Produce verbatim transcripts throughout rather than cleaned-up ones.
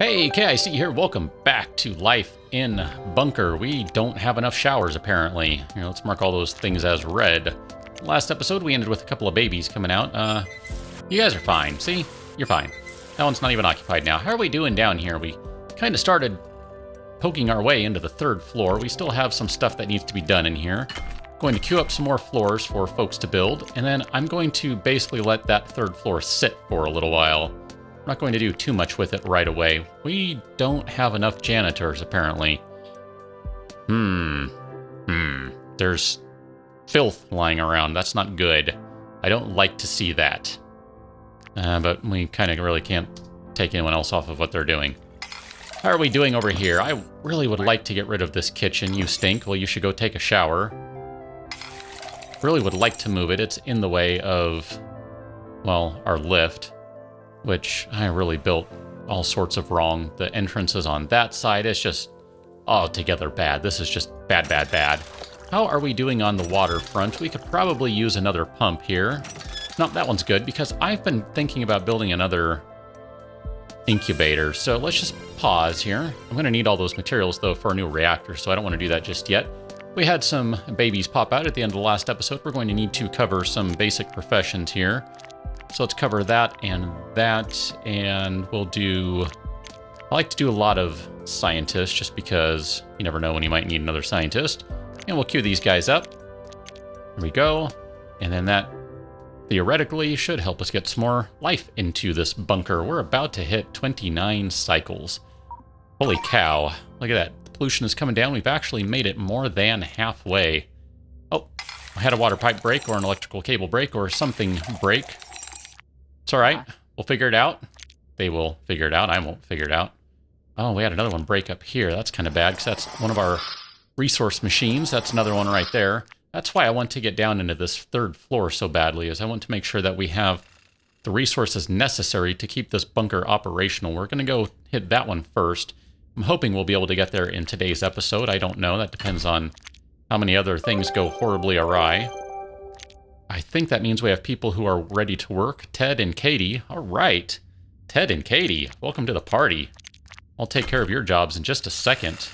Hey, K I C here. Welcome back to Life in Bunker. We don't have enough showers, apparently. You know, let's mark all those things as red. Last episode, we ended with a couple of babies coming out. Uh, you guys are fine. See? You're fine. That one's not even occupied now. How are we doing down here? We kind of started poking our way into the third floor. We still have some stuff that needs to be done in here. Going to queue up some more floors for folks to build, and then I'm going to basically let that third floor sit for a little while. I'm not going to do too much with it right away. We don't have enough janitors, apparently. Hmm. Hmm. There's filth lying around. That's not good. I don't like to see that. Uh, but we kind of really can't take anyone else off of what they're doing. How are we doing over here? I really would like to get rid of this kitchen. You stink. Well, you should go take a shower. Really would like to move it. It's in the way of, well, our lift, which I really built all sorts of wrong. The entrances on that side, it's just altogether bad. This is just bad, bad, bad. How are we doing on the waterfront? We could probably use another pump here. No, that one's good because I've been thinking about building another incubator. So let's just pause here. I'm gonna need all those materials though for a new reactor, so I don't wanna do that just yet. We had some babies pop out at the end of the last episode. We're going to need to cover some basic professions here. So let's cover that and that, and we'll do, I like to do a lot of scientists just because you never know when you might need another scientist. And we'll queue these guys up. There we go. And then that theoretically should help us get some more life into this bunker. We're about to hit twenty-nine cycles. Holy cow. Look at that. Pollution is coming down. We've actually made it more than halfway. Oh, I had a water pipe break or an electrical cable break or something break. It's all right. We'll figure it out. They will figure it out. I won't figure it out. Oh, we had another one break up here. That's kind of bad because that's one of our resource machines. That's another one right there. That's why I want to get down into this third floor so badly, is I want to make sure that we have the resources necessary to keep this bunker operational. We're going to go hit that one first. I'm hoping we'll be able to get there in today's episode. I don't know. That depends on how many other things go horribly awry. I think that means we have people who are ready to work. Ted and Katie. All right. Ted and Katie, welcome to the party. I'll take care of your jobs in just a second.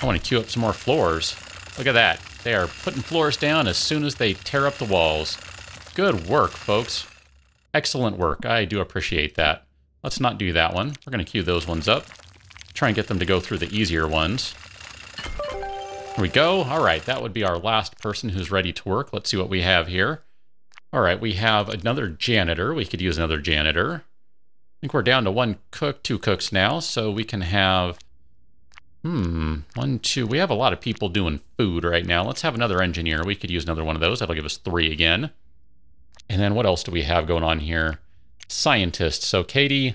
I want to queue up some more floors. Look at that. They are putting floors down as soon as they tear up the walls. Good work, folks. Excellent work. I do appreciate that. Let's not do that one. We're going to queue those ones up. Try and get them to go through the easier ones. Here we go. All right, that would be our last person who's ready to work. Let's see what we have here. All right, we have another janitor. We could use another janitor. I think we're down to one cook, two cooks now, so we can have, hmm, one, two. We have a lot of people doing food right now. Let's have another engineer. We could use another one of those. That'll give us three again. And then what else do we have going on here? Scientists. So Katie,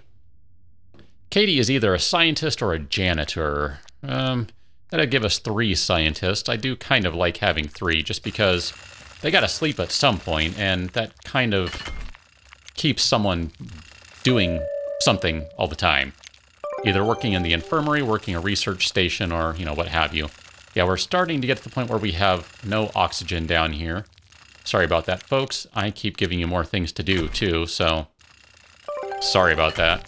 Katie is either a scientist or a janitor. Um... That'd give us three scientists. I do kind of like having three just because they gotta sleep at some point, and that kind of keeps someone doing something all the time. Either working in the infirmary, working a research station, or, you know, what have you. Yeah, we're starting to get to the point where we have no oxygen down here. Sorry about that, folks. I keep giving you more things to do, too, so sorry about that.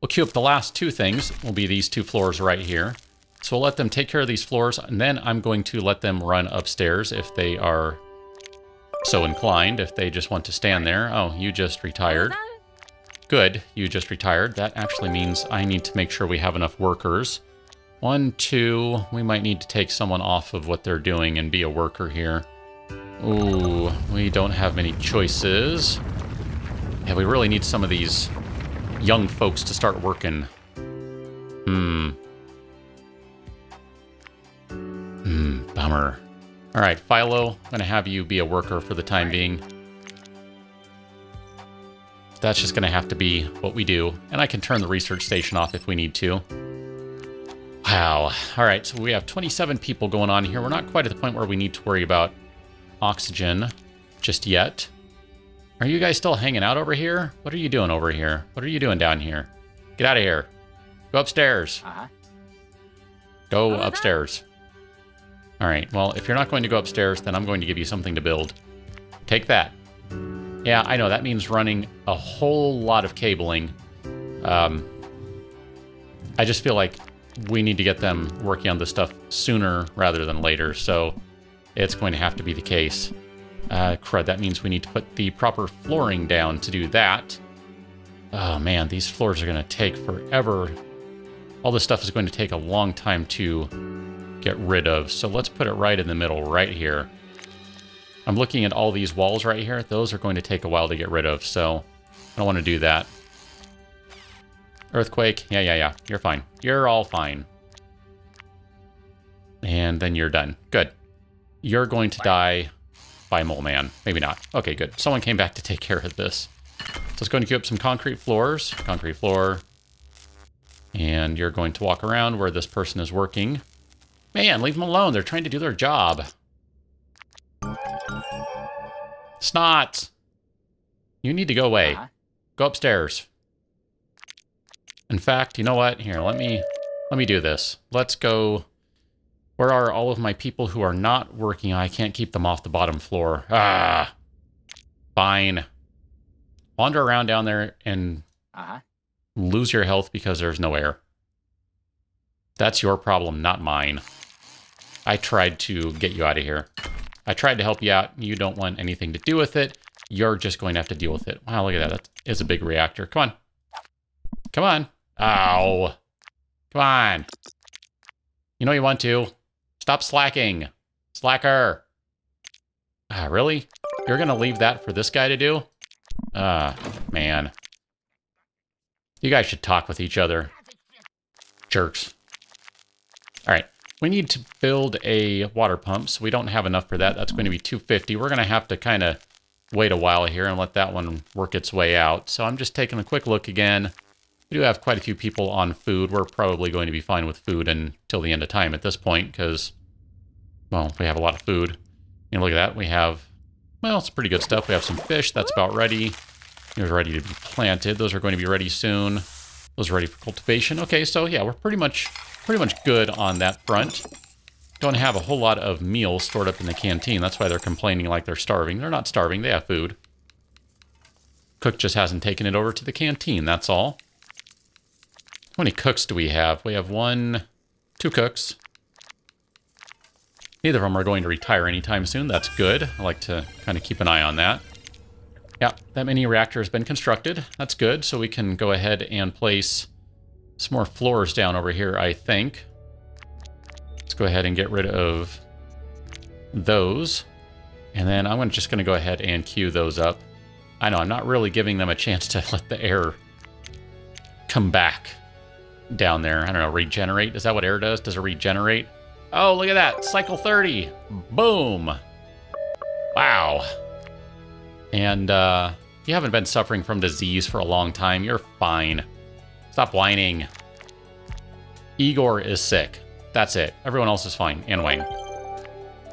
We'll queue up the last two things. Will be these two floors right here. So we'll let them take care of these floors, and then I'm going to let them run upstairs if they are so inclined, if they just want to stand there. Oh, you just retired. Good, you just retired. That actually means I need to make sure we have enough workers. One, two, we might need to take someone off of what they're doing and be a worker here. Ooh, we don't have many choices. Yeah, we really need some of these young folks to start working. Hmm. Hmm, bummer. All right, Philo, I'm gonna have you be a worker for the time being. That's just gonna have to be what we do. And I can turn the research station off if we need to. Wow, all right, so we have twenty-seven people going on here. We're not quite at the point where we need to worry about oxygen just yet. Are you guys still hanging out over here? What are you doing over here? What are you doing down here? Get out of here. Go upstairs. Uh-huh. Go upstairs. All right, well, if you're not going to go upstairs, then I'm going to give you something to build. Take that. Yeah, I know, that means running a whole lot of cabling. Um, I just feel like we need to get them working on this stuff sooner rather than later, so it's going to have to be the case. Uh, crud, that means we need to put the proper flooring down to do that. Oh man, these floors are going to take forever. All this stuff is going to take a long time to get rid of, so let's put it right in the middle, right here. I'm looking at all these walls right here. Those are going to take a while to get rid of, so I don't want to do that. Earthquake, yeah, yeah, yeah, you're fine. You're all fine. And then you're done. Good. You're going to die by Mole Man. Maybe not. Okay, good. Someone came back to take care of this. So it's going to queue up some concrete floors. Concrete floor. And you're going to walk around where this person is working. Man, leave them alone. They're trying to do their job. Snot! You need to go away. Go upstairs. In fact, you know what? Here, let me let me do this. Let's go. Where are all of my people who are not working? I can't keep them off the bottom floor. Ah. Fine. Wander around down there and uh-huh. lose your health because there's no air. That's your problem, not mine. I tried to get you out of here. I tried to help you out. You don't want anything to do with it. You're just going to have to deal with it. Wow, look at that. That is a big reactor. Come on. Come on. Ow. Come on. You know you want to. Stop slacking. Slacker. Ah, really? You're going to leave that for this guy to do? Ah, man. You guys should talk with each other. Jerks. All right. We need to build a water pump, so we don't have enough for that. That's going to be two fifty. We're going to have to kind of wait a while here and let that one work its way out. So I'm just taking a quick look again. We do have quite a few people on food. We're probably going to be fine with food until the end of time at this point because, well, we have a lot of food. And look at that. We have, well, it's pretty good stuff. We have some fish. That's about ready. They're ready to be planted. Those are going to be ready soon. Those are ready for cultivation. Okay, so yeah, we're pretty much pretty much good on that front. Don't have a whole lot of meals stored up in the canteen. That's why they're complaining like they're starving. They're not starving. They have food. Cook just hasn't taken it over to the canteen. That's all. How many cooks do we have? We have one, two cooks. Neither of them are going to retire anytime soon. That's good. I like to kind of keep an eye on that. Yeah, that mini reactor has been constructed. That's good. So we can go ahead and place some more floors down over here, I think. Let's go ahead and get rid of those. And then I'm just going to go ahead and queue those up. I know I'm not really giving them a chance to let the air come back down there. I don't know, regenerate? Is that what air does? Does it regenerate? Oh, look at that. Cycle thirty. Boom. Wow. And uh, if you haven't been suffering from disease for a long time, you're fine. Stop whining. Igor is sick. That's it. Everyone else is fine. And Wayne.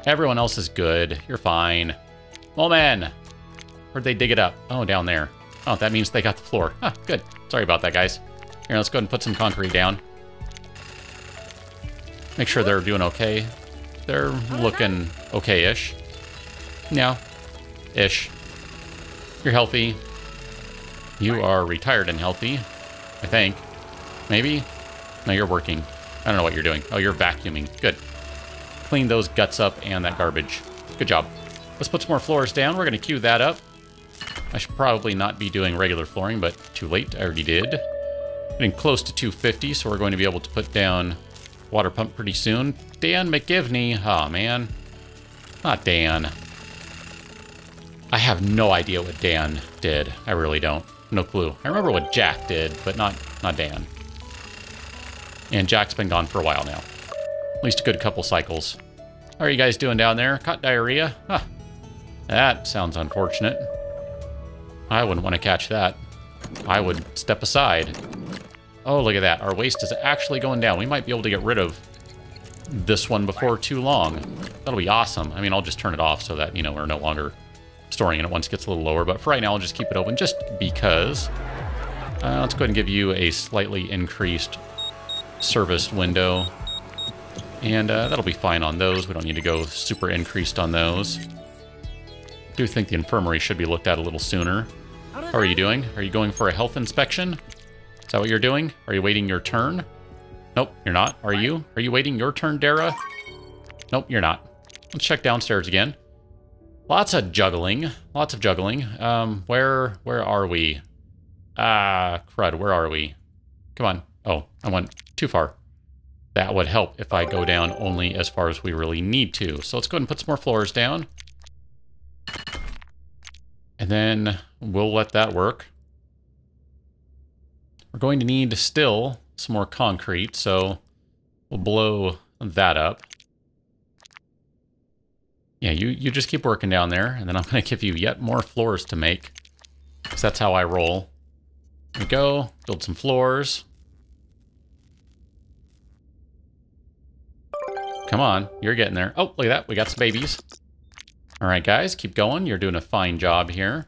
Everyone else is good. You're fine. Mole Man. Where'd they dig it up? Oh, down there. Oh, that means they got the floor. Huh, good. Sorry about that, guys. Here, let's go ahead and put some concrete down. Make sure they're doing okay. They're looking okay-ish. No. Ish. You're healthy. You are retired and healthy, I think. Maybe? No, you're working. I don't know what you're doing. Oh, you're vacuuming. Good. Clean those guts up and that garbage. Good job. Let's put some more floors down. We're going to queue that up. I should probably not be doing regular flooring, but too late. I already did. Getting close to two fifty, so we're going to be able to put down water pump pretty soon. Dan McGivney. Oh, man. Not Dan. I have no idea what Dan did. I really don't. No clue. I remember what Jack did, but not, not Dan. And Jack's been gone for a while now. At least a good couple cycles. How are you guys doing down there? Caught diarrhea? Huh. That sounds unfortunate. I wouldn't want to catch that. I would step aside. Oh, look at that. Our waste is actually going down. We might be able to get rid of this one before too long. That'll be awesome. I mean, I'll just turn it off so that, you know, we're no longer storing it once it gets a little lower. But for right now, I'll just keep it open just because. Uh, let's go ahead and give you a slightly increased service window. And uh, that'll be fine on those. We don't need to go super increased on those. I do think the infirmary should be looked at a little sooner. How are you doing? Are you going for a health inspection? Is that what you're doing? Are you waiting your turn? Nope, you're not. Are you? Are you waiting your turn, Dara? Nope, you're not. Let's check downstairs again. Lots of juggling. Lots of juggling. Um, where where are we? Ah, uh, crud, where are we? Come on. Oh, I went too far. That would help if I go down only as far as we really need to. So let's go ahead and put some more floors down. And then we'll let that work. We're going to need still some more concrete, so we'll blow that up. Yeah, you, you just keep working down there, and then I'm going to give you yet more floors to make, because that's how I roll. There we go. Build some floors. Come on, you're getting there. Oh, look at that. We got some babies. All right, guys, keep going. You're doing a fine job here.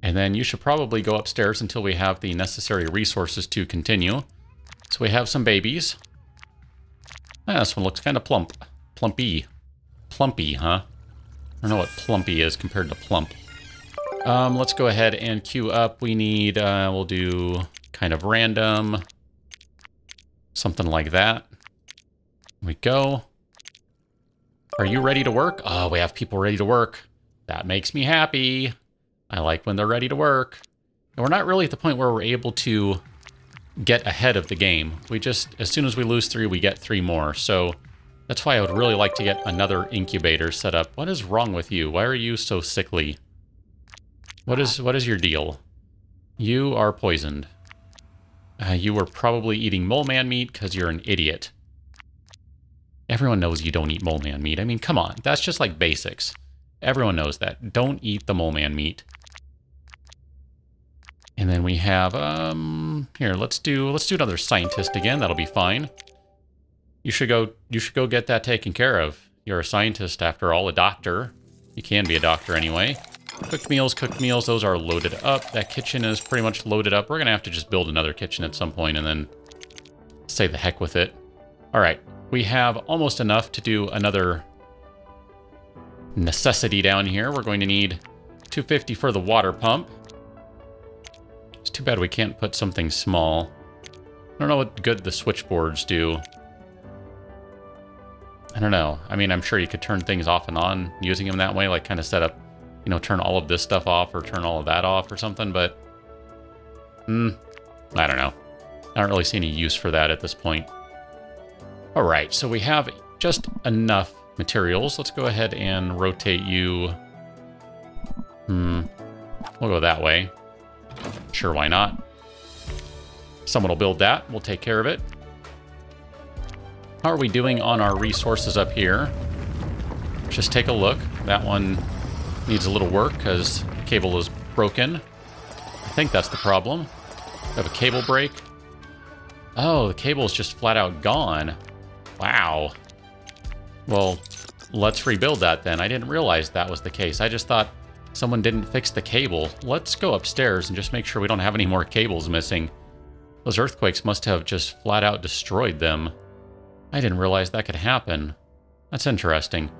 And then you should probably go upstairs until we have the necessary resources to continue. So we have some babies. Ah, this one looks kind of plump. Plumpy. Plumpy, huh? I don't know what plumpy is compared to plump. Um, let's go ahead and queue up. We need, uh, we'll do kind of random. Something like that. Here we go. Are you ready to work? Oh, we have people ready to work. That makes me happy. I like when they're ready to work. And we're not really at the point where we're able to get ahead of the game. We just, as soon as we lose three, we get three more. So that's why I would really like to get another incubator set up. What is wrong with you? Why are you so sickly? What is, what is your deal? You are poisoned. Uh, you were probably eating mole man meat because you're an idiot. Everyone knows you don't eat mole man meat. I mean, come on. That's just like basics. Everyone knows that. Don't eat the mole man meat. And then we have, um, here, let's do, let's do another scientist again. That'll be fine. You should go, you should go get that taken care of. You're a scientist after all, a doctor. You can be a doctor anyway. Cooked meals, cooked meals. Those are loaded up. That kitchen is pretty much loaded up. We're going to have to just build another kitchen at some point and then say the heck with it. All right. We have almost enough to do another necessity down here. We're going to need two fifty for the water pump. It's too bad we can't put something small. I don't know what good the switchboards do. I don't know. I mean, I'm sure you could turn things off and on using them that way, like kind of set up, you know, turn all of this stuff off or turn all of that off or something, but mm, I don't know. I don't really see any use for that at this point. All right, so we have just enough materials. Let's go ahead and rotate you. Hmm, we'll go that way. Sure, why not? Someone will build that. We'll take care of it. How are we doing on our resources up here? Just take a look. That one needs a little work because the cable is broken. I think that's the problem. We have a cable break. Oh, the cable is just flat out gone. Wow. Well, let's rebuild that then. I didn't realize that was the case. I just thought someone didn't fix the cable. Let's go upstairs and just make sure we don't have any more cables missing. Those earthquakes must have just flat out destroyed them. I didn't realize that could happen. That's interesting.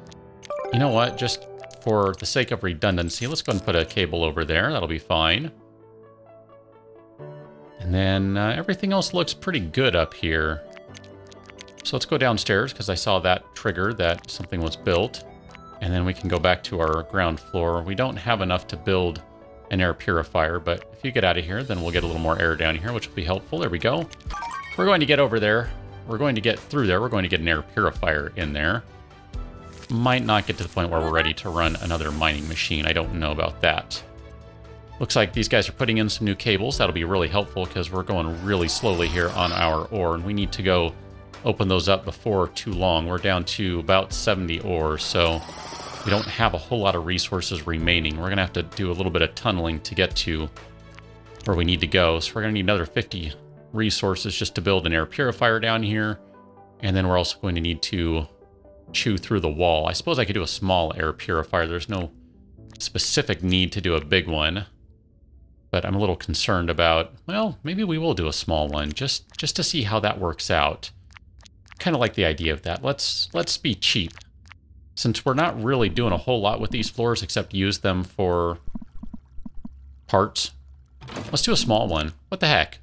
You know what? Just for the sake of redundancy, let's go ahead and put a cable over there. That'll be fine. And then uh, everything else looks pretty good up here. So let's go downstairs because I saw that trigger that something was built. And then we can go back to our ground floor. We don't have enough to build an air purifier, but if you get out of here, then we'll get a little more air down here, which will be helpful. There we go. We're going to get over there. We're going to get through there. We're going to get an air purifier in there. Might not get to the point where we're ready to run another mining machine. I don't know about that. Looks like these guys are putting in some new cables. That'll be really helpful because we're going really slowly here on our ore, and we need to go open those up before too long. We're down to about seventy ores, so we don't have a whole lot of resources remaining. We're gonna have to do a little bit of tunneling to get to where we need to go. So we're gonna need another fifty resources just to build an air purifier down here. And then we're also going to need to chew through the wall. I suppose I could do a small air purifier. There's no specific need to do a big one, but I'm a little concerned about, well, maybe we will do a small one just, just to see how that works out. Kind of like the idea of that. Let's let's be cheap. Since we're not really doing a whole lot with these floors except use them for parts, let's do a small one. What the heck?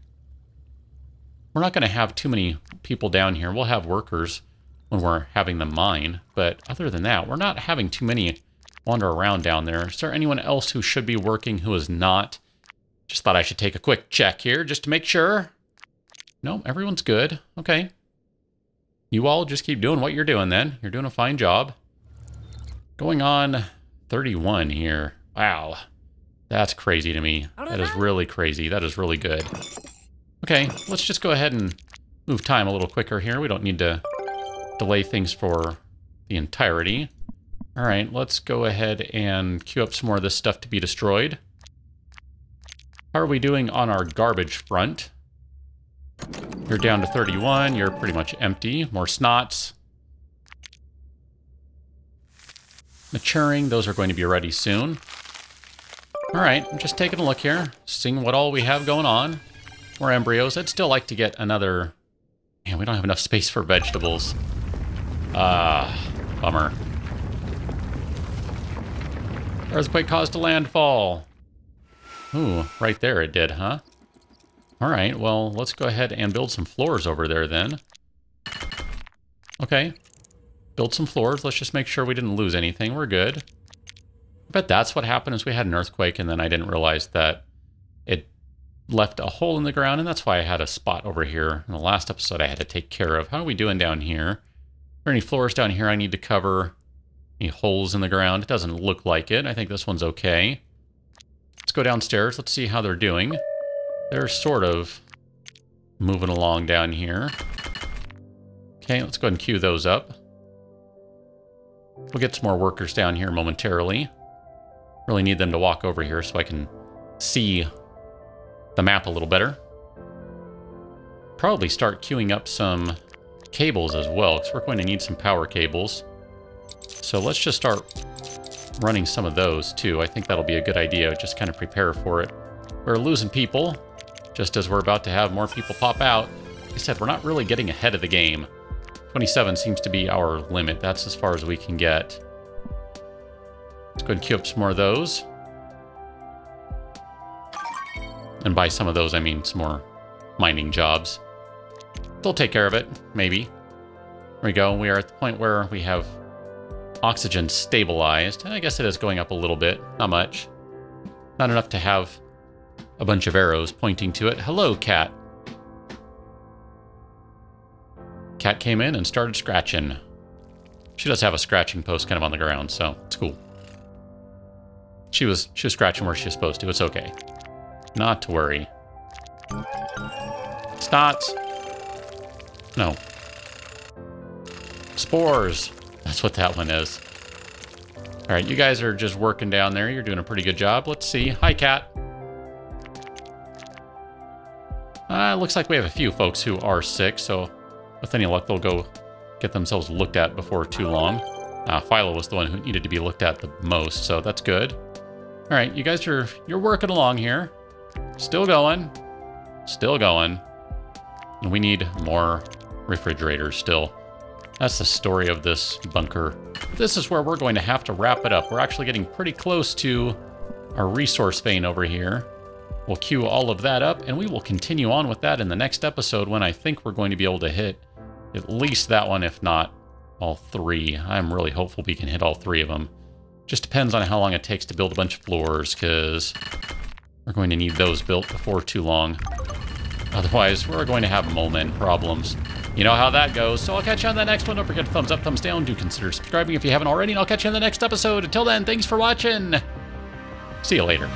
we're not going to have too many people down here. We'll have workers when we're having them mine, but other than that, we're not having too many wander around down there. Is there anyone else who should be working who is not? Just thought I should take a quick check here just to make sure. No, everyone's good. Okay. You all just keep doing what you're doing then. You're doing a fine job. Going on thirty-one here. Wow. That's crazy to me. That is really crazy. That is really good. Okay, let's just go ahead and move time a little quicker here. We don't need to delay things for the entirety. All right, let's go ahead and queue up some more of this stuff to be destroyed. How are we doing on our garbage front? You're down to thirty-one. You're pretty much empty. More snots. Maturing. Those are going to be ready soon. All right, I'm just taking a look here, seeing what all we have going on. More embryos. I'd still like to get another... Man, we don't have enough space for vegetables. Ah, uh, bummer. Earthquake caused a landfall. Ooh, right there it did, huh? All right, well, let's go ahead and build some floors over there then. Okay, build some floors. Let's just make sure we didn't lose anything. We're good. I bet that's what happened, is we had an earthquake and then I didn't realize that it left a hole in the ground, and that's why I had a spot over here in the last episode I had to take care of. How are we doing down here? Are there any floors down here I need to cover? Any holes in the ground? It doesn't look like it. I think this one's okay. Let's go downstairs. Let's see how they're doing. They're sort of moving along down here. Okay, let's go ahead and queue those up. We'll get some more workers down here momentarily. Really need them to walk over here so I can see the map a little better. Probably start queuing up some cables as well, because we're going to need some power cables. So let's just start running some of those too. I think that'll be a good idea. Just kind of prepare for it. We're losing people just as we're about to have more people pop out. Like I said, we're not really getting ahead of the game. twenty-seven seems to be our limit. That's as far as we can get. Let's go ahead and queue up some more of those. And by some of those, I mean some more mining jobs. They'll take care of it, maybe. There we go. We are at the point where we have oxygen stabilized. I guess it is going up a little bit. Not much. Not enough to have a bunch of arrows pointing to it. Hello, cat. Cat came in and started scratching. She does have a scratching post kind of on the ground, so it's cool. She was she was scratching where she was supposed to. It's okay. Not to worry. Snots. No. Spores. That's what that one is. All right, you guys are just working down there. You're doing a pretty good job. Let's see. Hi, cat. Uh, looks like we have a few folks who are sick, so with any luck, they'll go get themselves looked at before too long. Uh, Philo was the one who needed to be looked at the most, so that's good. All right, you guys are you're working along here. Still going. Still going. And we need more refrigerators still. That's the story of this bunker. This is where we're going to have to wrap it up. We're actually getting pretty close to our resource vein over here. We'll queue all of that up, and we will continue on with that in the next episode when I think we're going to be able to hit at least that one, if not all three. I'm really hopeful we can hit all three of them. Just depends on how long it takes to build a bunch of floors, because we're going to need those built before too long. Otherwise, we're going to have moment problems. You know how that goes. So I'll catch you on the next one. Don't forget to thumbs up, thumbs down. Do consider subscribing if you haven't already, and I'll catch you in the next episode. Until then, thanks for watching. See you later.